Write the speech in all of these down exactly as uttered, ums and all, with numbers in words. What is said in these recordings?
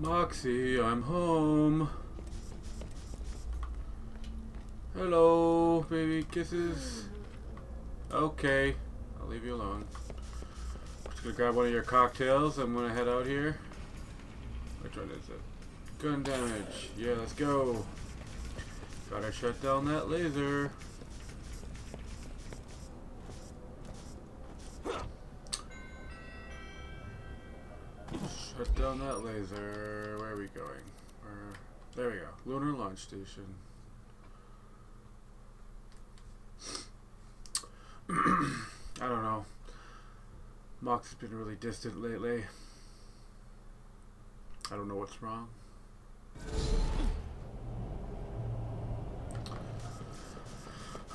Moxie, I'm home. Hello, baby kisses. Okay, I'll leave you alone. Just gonna grab one of your cocktails. I'm gonna head out here. Which one is it? Gun damage. Yeah, let's go. Gotta shut down that laser. Shut down that laser. Where are we going? Uh, there we go. Lunar Launch Station. I don't know. Mox has been really distant lately. I don't know what's wrong.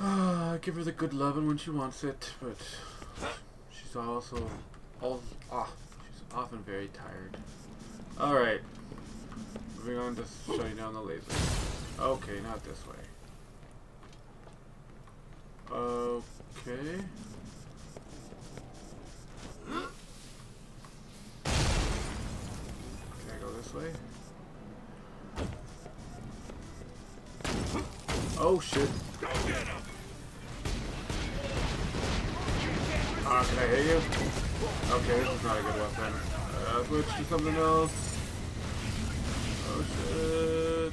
Uh, I give her the good loving when she wants it, but she's also all ah. often very tired. Alright. Moving on to shutting down the laser. Okay, not this way. Okay. Can I go this way? Oh shit. Ah, uh, can I hit you? Okay, this is not a good weapon. Uh, switch to something else. Oh shit.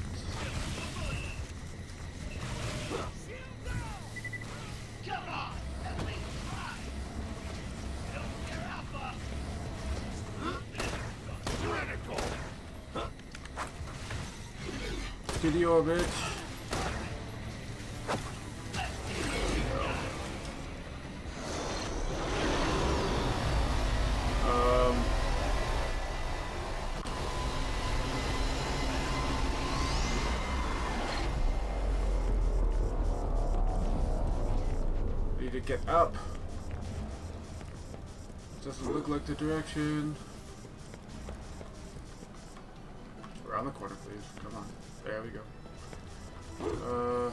To the orbit. To get up. Doesn't look like the direction. Around the corner, please. Come on. There we go. Uh.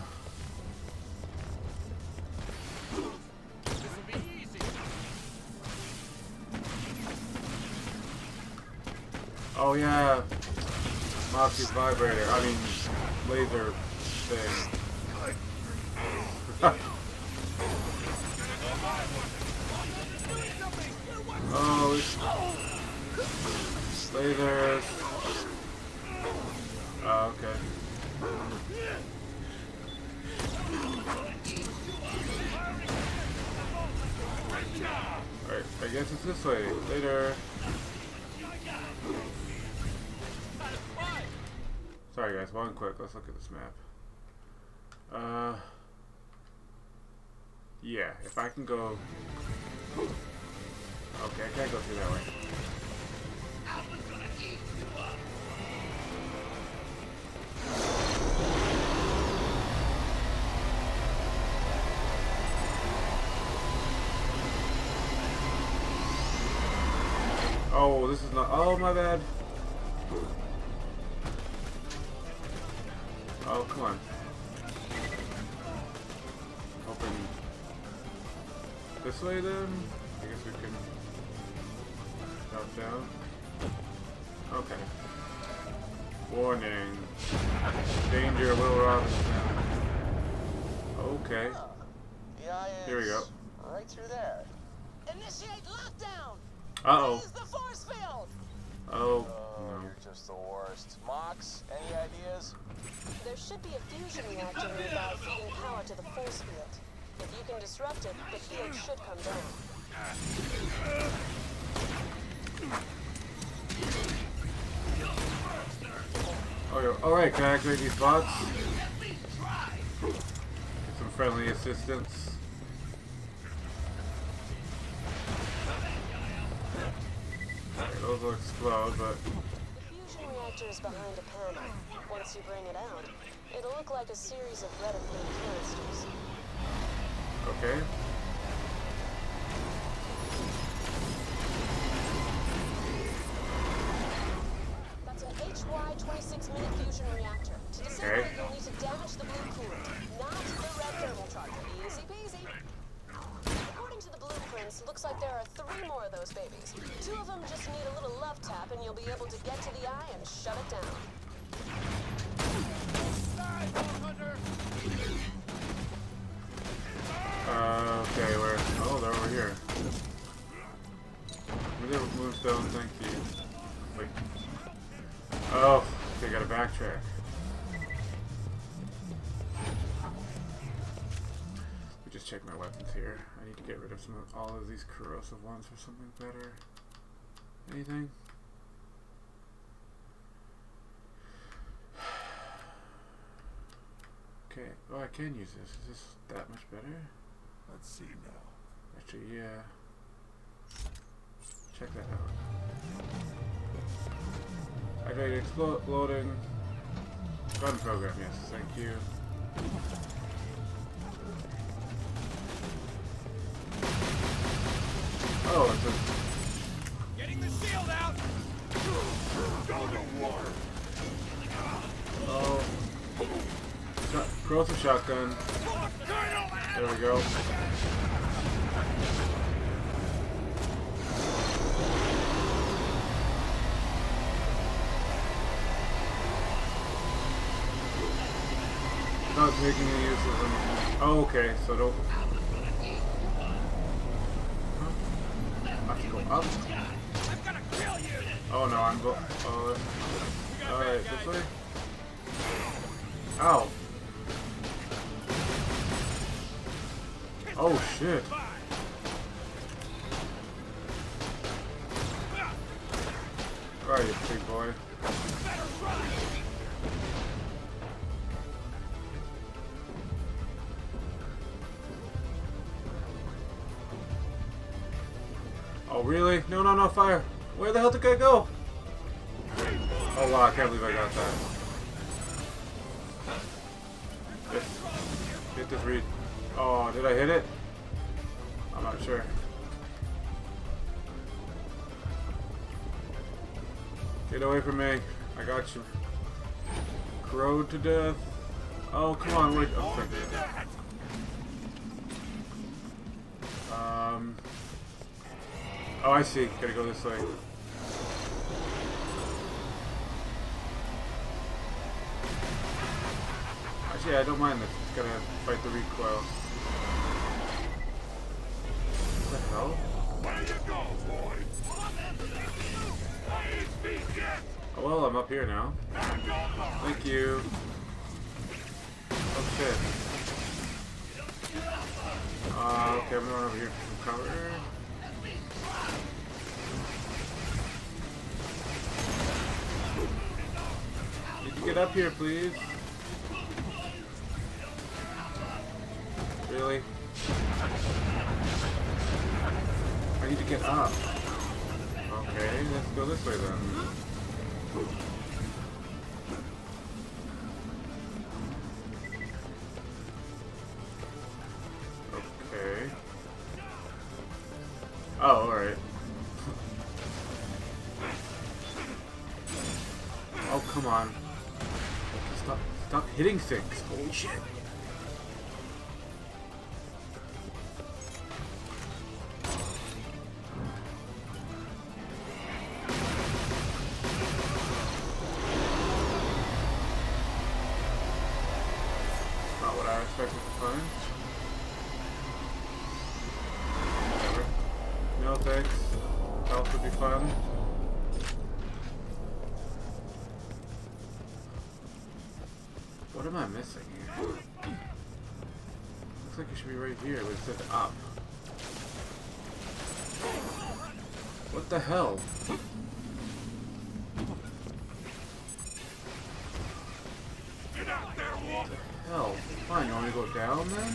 Oh yeah. Moxie's vibrator. I mean, laser thing. Oh, it's lasers. Oh, okay. Alright, I guess it's this way. Later. Sorry guys, one quick. Let's look at this map. Uh... Yeah, if I can go... Okay, I can't go through that way. Oh, this is not... Oh, my bad. Oh, come on. Open... This way, then? I guess we can... Up, down. Okay. Warning. Danger, Will Robinson. Okay. Here we go. Right through there. Initiate lockdown. Uh-oh. Raise the force field. Oh. Oh no. You're just the worst. Mox, any ideas? There should be a fusion reactor nearby feeding power to the force field. If you can disrupt it, the field should come down. Okay, alright, can I activate these bots? Get some friendly assistance. Okay, those will explode, but... The fusion reactor is behind a panel. Once you bring it out, it'll look like a series of red and blue canisters. Okay. twenty-six minute fusion reactor. To disable it, you'll need to damage the blue coolant, not the red thermal charger. Easy peasy. According to the blueprints, looks like there are three more of those those babies. Two of them just need a little love tap and you'll be able to get to the eye and shut it down. Uh, okay, where? Oh, they're over here. We never moved those, thank you. Wait. Oh, they gotta backtrack. Just check my weapons here. I need to get rid of some of all of these corrosive ones for something better. Anything? Okay. Oh, I can use this. Is this that much better? Let's see now. Actually, yeah. Check that out. I got it exploding. Gun program. Yes, thank you. Oh, it's a... Getting the shield out! Water. Oh. Corrosive shotgun. There we go. Not making any use of them. Oh, okay, so don't... Go up. I'm gonna kill you. Oh no, I'm go. Oh, uh, all right, this way. Ow. Oh shit. All right, you big boy. Oh, really? No, no, no, fire! Where the hell did I go? Oh, wow, I can't believe I got that. Hit, hit this read. Oh, did I hit it? I'm not sure. Get away from me. I got you. Crowed to death. Oh, come on, wait. Oh, um... Oh, I see. Gotta go this way. Actually, I don't mind this. It's gotta fight the recoil. What the hell? Where you go, boy? Oh, well, I'm up here now. Thank you. Oh, shit. Uh, okay, I'm going over here for some cover. Get up here, please. Really? I need to get up. Okay, let's go this way then. Okay. Oh, alright. Oh, come on. Stop, stop hitting things. Holy shit. Not what I expected to find. Whatever. No thanks. Health would be fun. What am I missing here? Looks like it should be right here, but it said up. What the hell? Get out there, what the hell? Fine, you want me to go down then?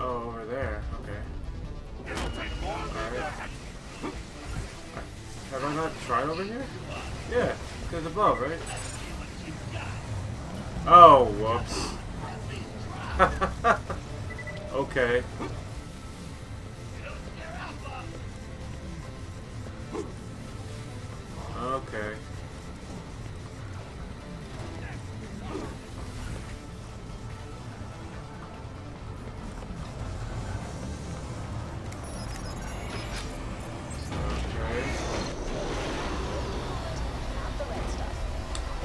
Oh, over there. Okay. Alright. Have I not tried over here? Yeah, because above, right? Oh, whoops. Okay. Okay.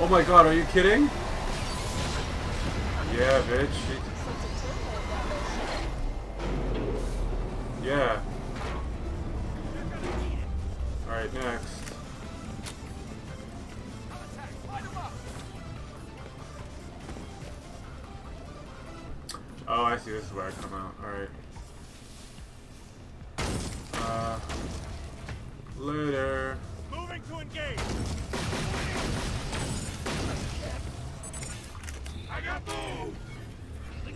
Oh my god, are you kidding? Yeah, bitch. Yeah. Alright, next. Oh, I see. This is where I come out. Alright. Uh, later. Moving to engage. I got moved.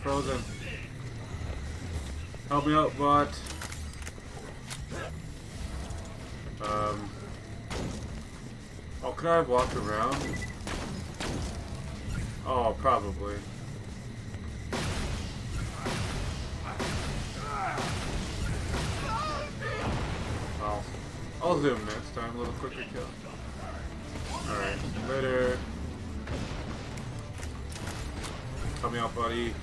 Frozen. Help me out, bot. Um. Oh, could I have walked around? Oh, probably. Oh. I'll zoom next time, a little quicker kill. Alright, later. Help me out, buddy.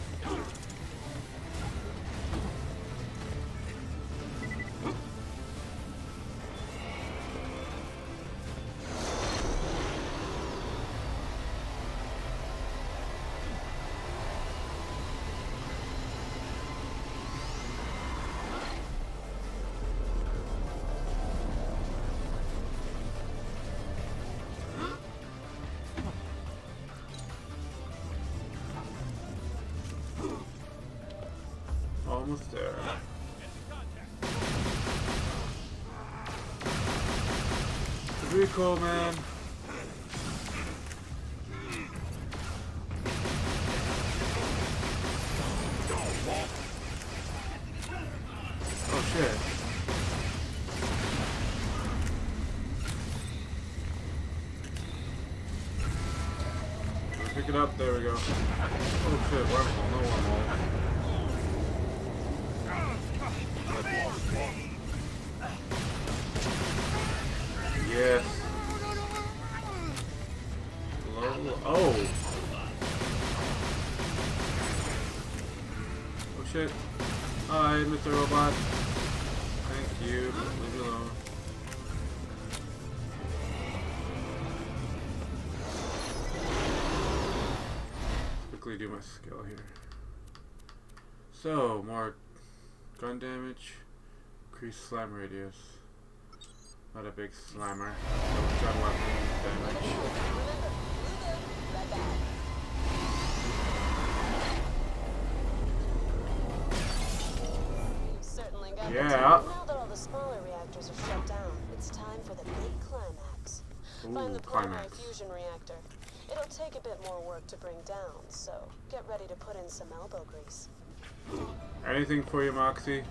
Almost there. Recall, man. Oh shit. Pick it up. There we go. Oh shit. Wormhole. No wormhole. Yes. Low. Oh. Oh shit. Hi, Mister Robot. Thank you. Leave me alone. Let's quickly do my skill here. So, more gun damage, increased slam radius. Not a big slammer. So gun weapon damage. You certainly got yeah. Now that all the smaller reactors are shut down, it's time for the big climax. Ooh, find the primary fusion reactor. It'll take a bit more work to bring down, so get ready to put in some elbow grease. Anything for you, Moxie.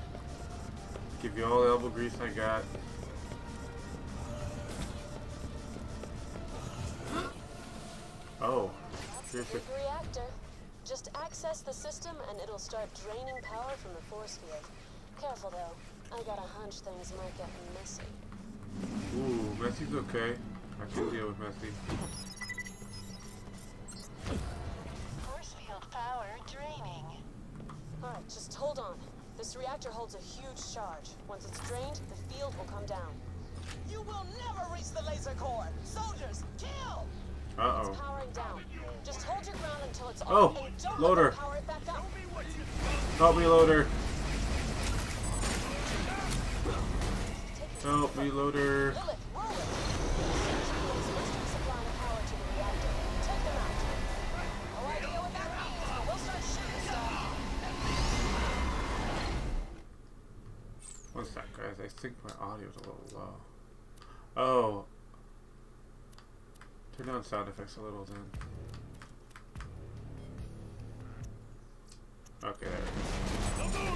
Give you all the elbow grease I got. Oh. That's the big reactor. Just access the system and it'll start draining power from the force field. Careful though. I got a hunch things might get messy. Ooh, messy's okay. I can deal with messy. Force field power draining. Alright, just hold on. This reactor holds a huge charge. Once it's drained, the field will come down. You will never reach the laser core! Soldiers, kill! Uh-oh. It's powering down. Just hold your ground until it's oh, off and don't loader. Power it back up. Help me, loader. Help me, loader. Lilith, roll it. Supply the power to the reactor. Take them out. No idea what that means, but we'll start shooting stuff. What's that, guys? I think my audio's a little low. Oh. Turn down sound effects a little then. Okay, there we go.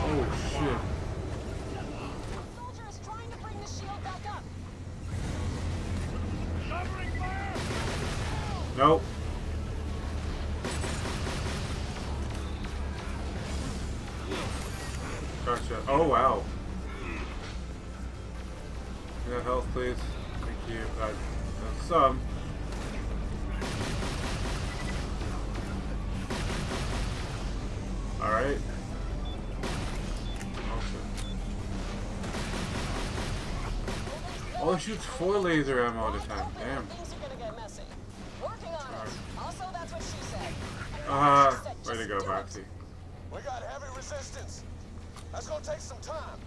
Oh shit. The soldier is trying to bring the shield back up. Covering fire! Nope. Gotcha. Oh wow. Can I have health please? Thank you. I've done some. Alright. Awesome. Oh, it shoots four laser ammo at a time. Damn. Uh, way to go, Boxy. We got heavy resistance. That's gonna take some time.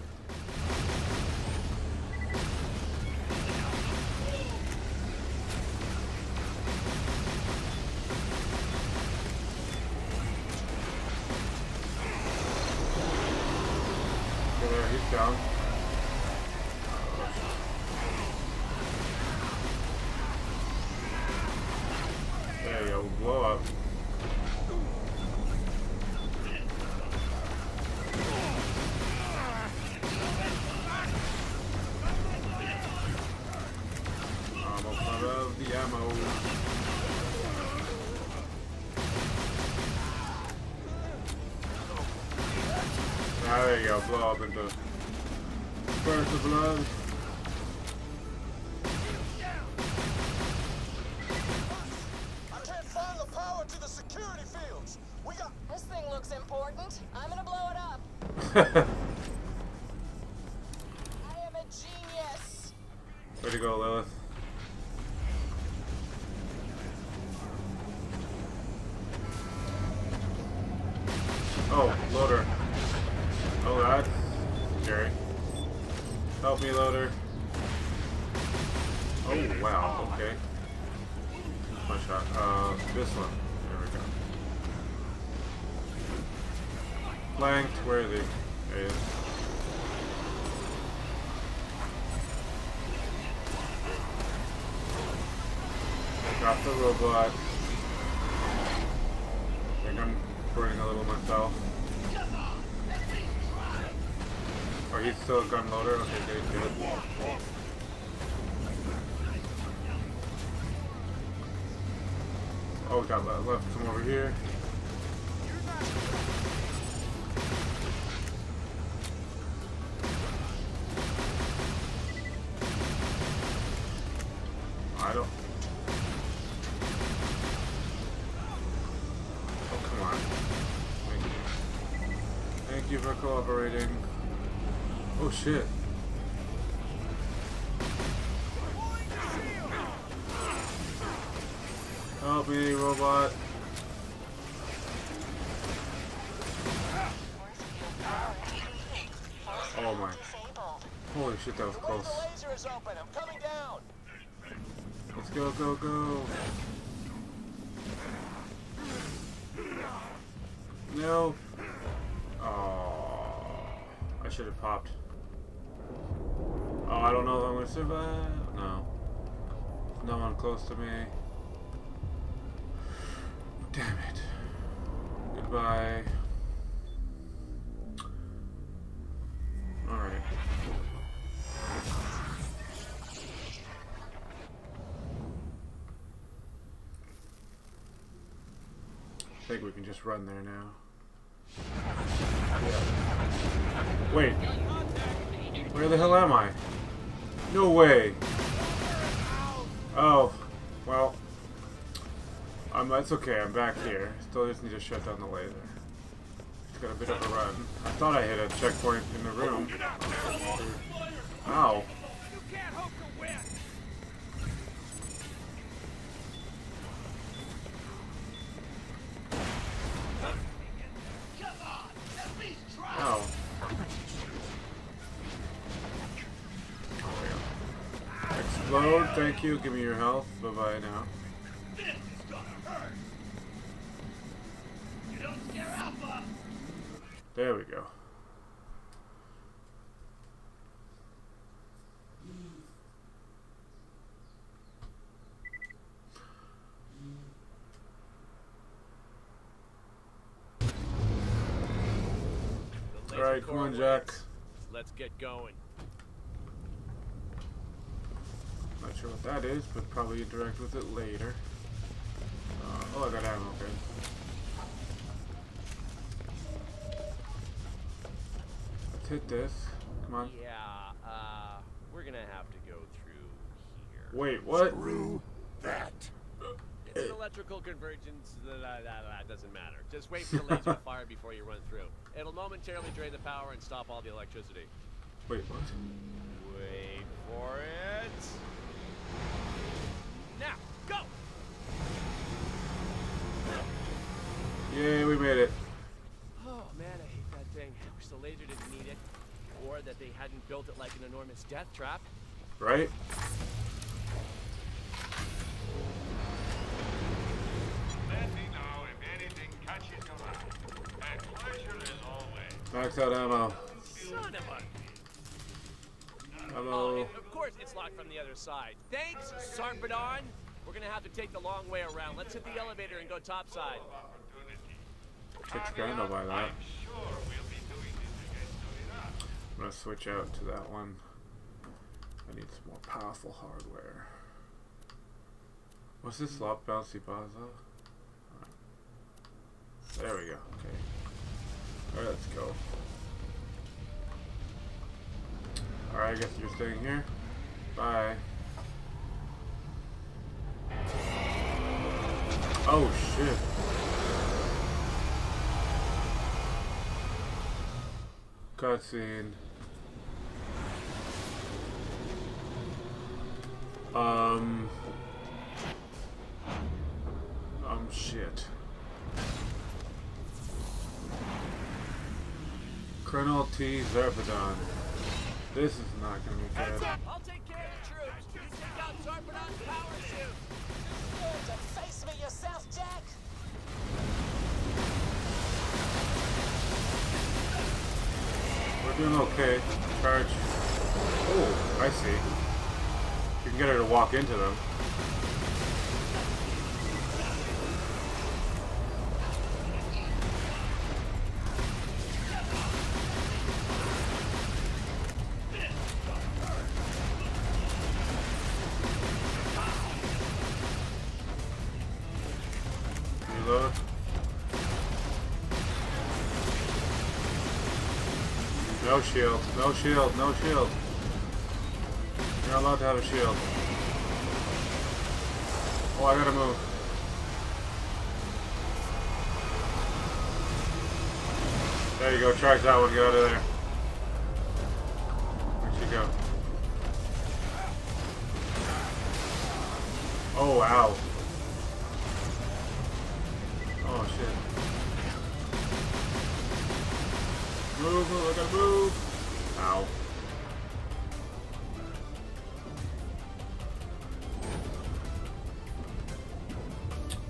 Okay, there, he's down. There you go, blow up. Blow up into burst of blood. I can't find the power to the security fields. We got this thing looks important. I'm gonna blow it up. I am a genius. Way to go, Lilith. Oh, loader. Oh god, Jerry. Help me, loader. Oh wow, okay. My shot. Uh, this one. There we go. Flanked, where is he? There he is. Drop the robot. I think I'm burning a little myself. Oh, he's still a gun loader? Okay, good, good. Oh, we got left some over here. I don't... Oh, come on. Thank you. Thank you for cooperating. Oh shit. Help me, robot. Oh my. Holy shit, that was close. Let's go, go, go. No. Oh, I should have popped. Oh, I don't know if I'm going to survive. No. There's no one close to me. Damn it. Goodbye. Alright. I think we can just run there now. Yeah. Wait. Where the hell am I? No way! Oh, well, um, that's okay, I'm back here. Still just need to shut down the laser. Just got a bit of a run. I thought I hit a checkpoint in the room. Ow. Ow. Load, thank you. Give me your health. Bye bye now. This is gonna hurt. You don't scare Alpha. There we go. All right, come on, Jack. Let's get going. Not sure what that is, but probably interact with it later. Uh, oh, I got ammo, okay. Let's hit this. Come on. Yeah, uh, we're gonna have to go through here. Wait, what? Through that. It's an electrical convergence. That doesn't matter. Just wait for the laser to fire before you run through. It'll momentarily drain the power and stop all the electricity. Wait, what? Wait. for it. Now, go! Yay, we made it. Oh man, I hate that thing. I wish the laser didn't need it. Or that they hadn't built it like an enormous death trap. Right? Let me know if anything catches your eye. My pleasure is always. Max out ammo. Son of a... Hello. Oh, and of course it's locked from the other side. Thanks, Zarpedon. We're gonna have to take the long way around. Let's hit the elevator and go topside. Six grand, I'll buy that. I'm sure we'll be doing this again soon enough. I'm gonna switch out to that one. I need some more powerful hardware. What's this slot bouncy baza? Right. There we go. Okay. All right, let's go. Alright, I guess you're staying here. Bye. Oh, shit. Cutscene. Um. Um, shit. Colonel T. Zerpadon. This is not going to be good. I'll take care of the troops. You take out Zarpedon's power suit. You're to face me yourself, Jack. We're doing okay. Charge. Oh, I see. You can get her to walk into them. No shield, no shield, no shield. You're not allowed to have a shield. Oh, I gotta move. There you go, charge that one, get out of there. Where'd she go? Oh, ow. Oh, shit. Move, move, I gotta move! Ow.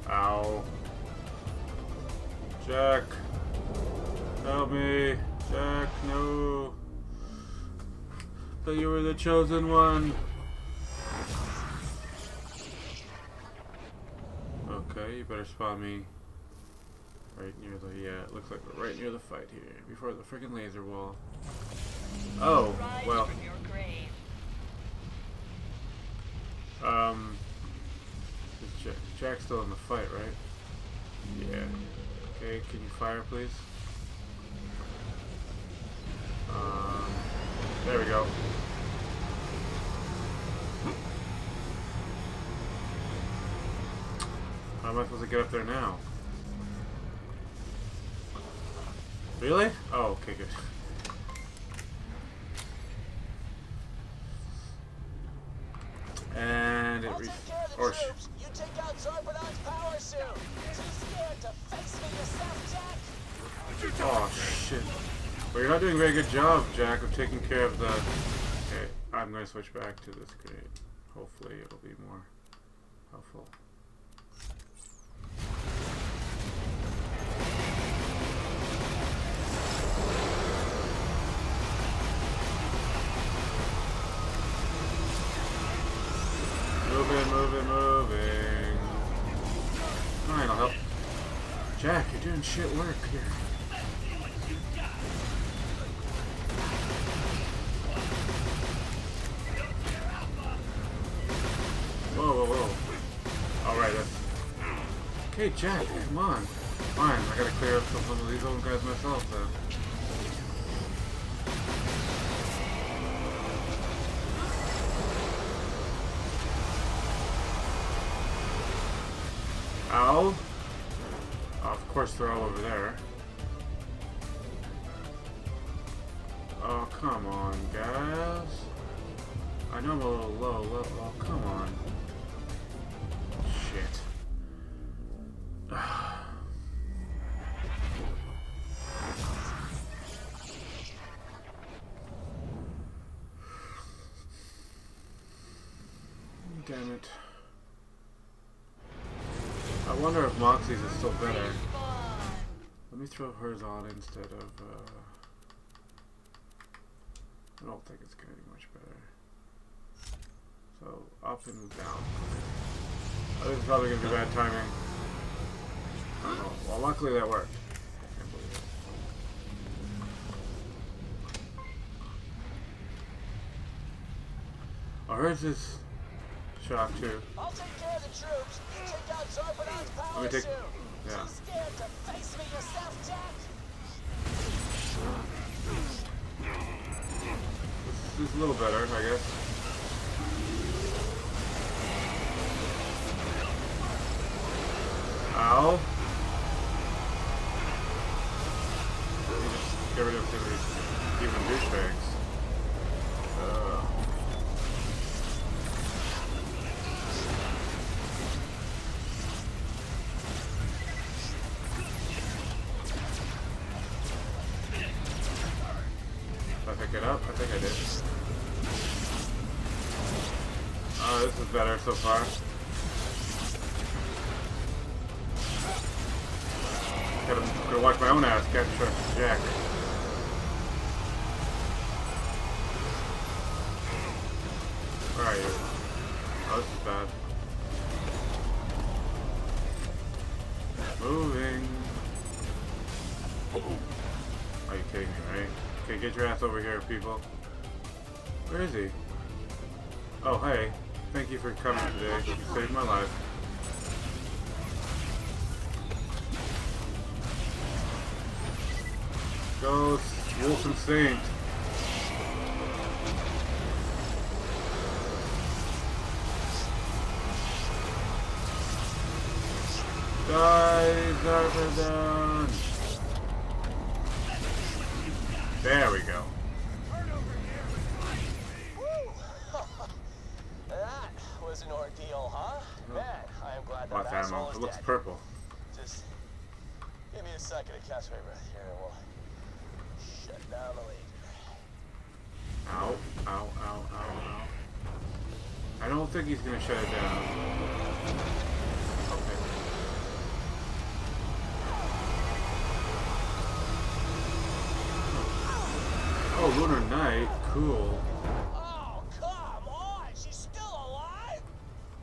Ow. Jack. Help me. Jack, no. That you were the chosen one. Okay, you better spot me. Right near the, yeah, it looks like we're right near the fight here, before the freaking laser wall. Oh, well. Um, is Jack, Jack's still in the fight, right? Yeah. Okay, can you fire, please? Um, there we go. How am I supposed to get up there now? Really? Oh, okay, good. And it re- or sh- you take out Zarpedon's power suit. Too scared to face me yourself, Jack. Oh shit! Well, you're not doing a very good job, Jack, of taking care of the. Okay, I'm gonna switch back to this grenade. Hopefully, it'll be more helpful. Moving, moving, moving. Alright, I'll help. Jack, you're doing shit work here. Whoa, whoa, whoa. Alright, that's... Okay, Jack, come on. Fine, I gotta clear up some of these old guys myself, then. Ow. Oh, of course they're all over there. Oh, come on, guys. I I know I'm a little low. low oh, come on. Shit. Damn it. I wonder if Moxie's is still better. Let me throw hers on instead of, uh... I don't think it's going to be much better. So, up and down. Oh, this is probably going to be bad timing. I don't know. Well, luckily that worked. I can't believe it. Oh, hers is... shock too. I'll take care of the troops. Take out Zarpedon's power. Let me take... yeah. Too scared to face me yourself, Jack. This, this is a little better, I guess. Ow. Let me just get rid of some of these human douchebags. Better so far. Gotta, gotta watch my own ass, catch Jack. Where are you? Oh, this is bad. Moving. Are you kidding me, right? Okay, get your ass over here, people. Where is he? Oh, hey. Thank you for coming today. You saved my life. Go, Wolf and Saint. Die, Zarpedon. There we go. An ordeal, huh? Oh. Man, I am glad that asshole is dead. It looks purple. Just give me a second to catch my breath here and we'll shut down the leader. Ow, ow, ow, ow, ow. I don't think he's gonna shut it down. Okay. Oh, Lunar Night, cool.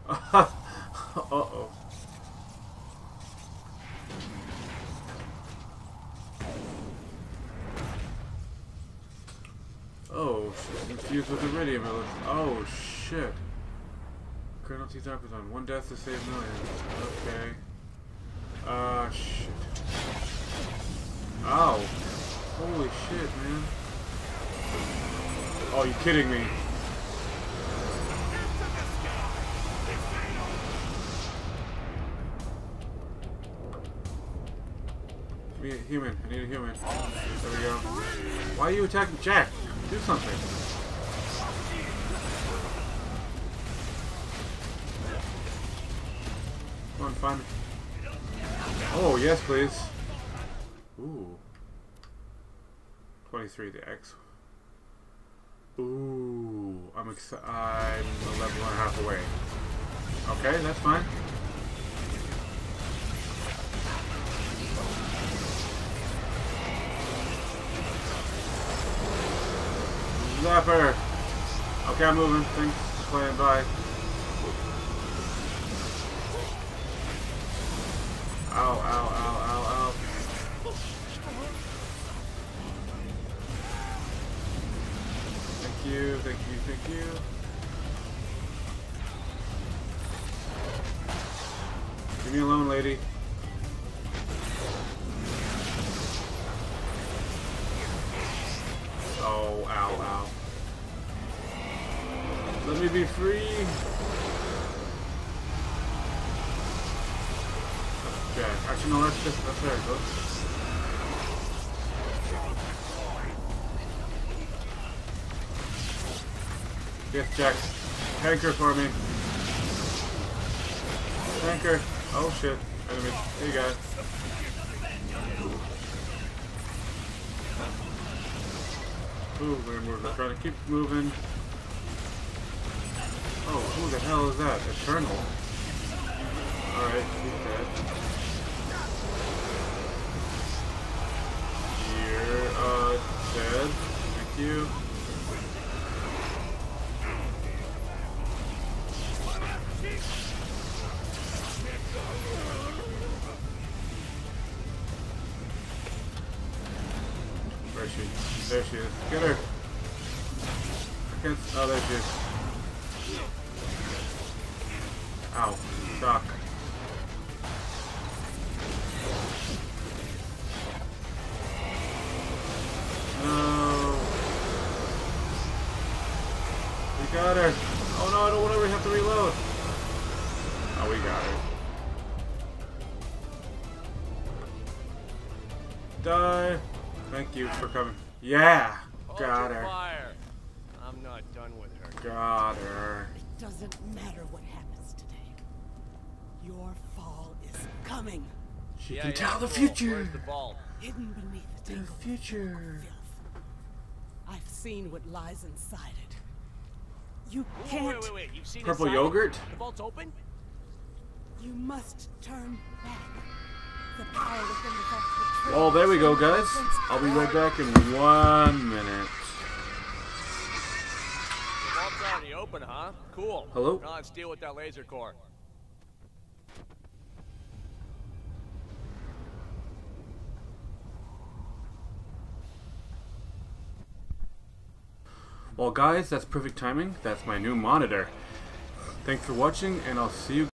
Uh-oh. Oh, she's infused with iridium. Oh, shit. Colonel T. Zerpadon. One death to save millions. Okay. Ah, uh, shit. Ow. Holy shit, man. Oh, you kidding me? I need a human. I need a human. There we go. Why are you attacking Jack? Do something. Come on, find me. Oh, yes, please. Ooh. twenty-three, the X. Ooh. I'm, ex I'm a level and a half away. Okay, that's fine. Zapper! Okay, I'm moving. Thanks for playing by. Ow, ow, ow, ow, ow. Thank you, thank you, thank you. Leave me alone, lady. Oh, ow, ow. Let me be free! That's Jack. Actually, no, that's just, that's there, folks. Yes, Jax. Tanker for me. Tanker. Oh shit. Enemy. Hey guys. Ooh, we're, we're trying to keep moving. Oh, who the hell is that? Eternal. Alright, he's dead. You're, uh, dead. Thank you. Where is she? There she is. Get her! I can't. Oh, there she is. Ow, suck. No. We got her. Oh no, I don't want to have to reload. Oh, we got her. Die. Thank you for coming. Yeah, got her. I'm not done with her. Got her. It doesn't matter what happens today. Your fall is coming. She yeah, can yeah, tell the future. The ball? Hidden beneath the, the future. Filth. I've seen what lies inside it. You can't. Wait, wait, wait, wait. You've seen purple yogurt. The vault's open. You must turn back. The power within the vault. Oh, there we go, guys. I'll be right back in one minute. The vault's already open, huh? Cool. Hello. Now let's deal with that laser core. Well guys, that's perfect timing. That's my new monitor. Thanks for watching, and I'll see you guys.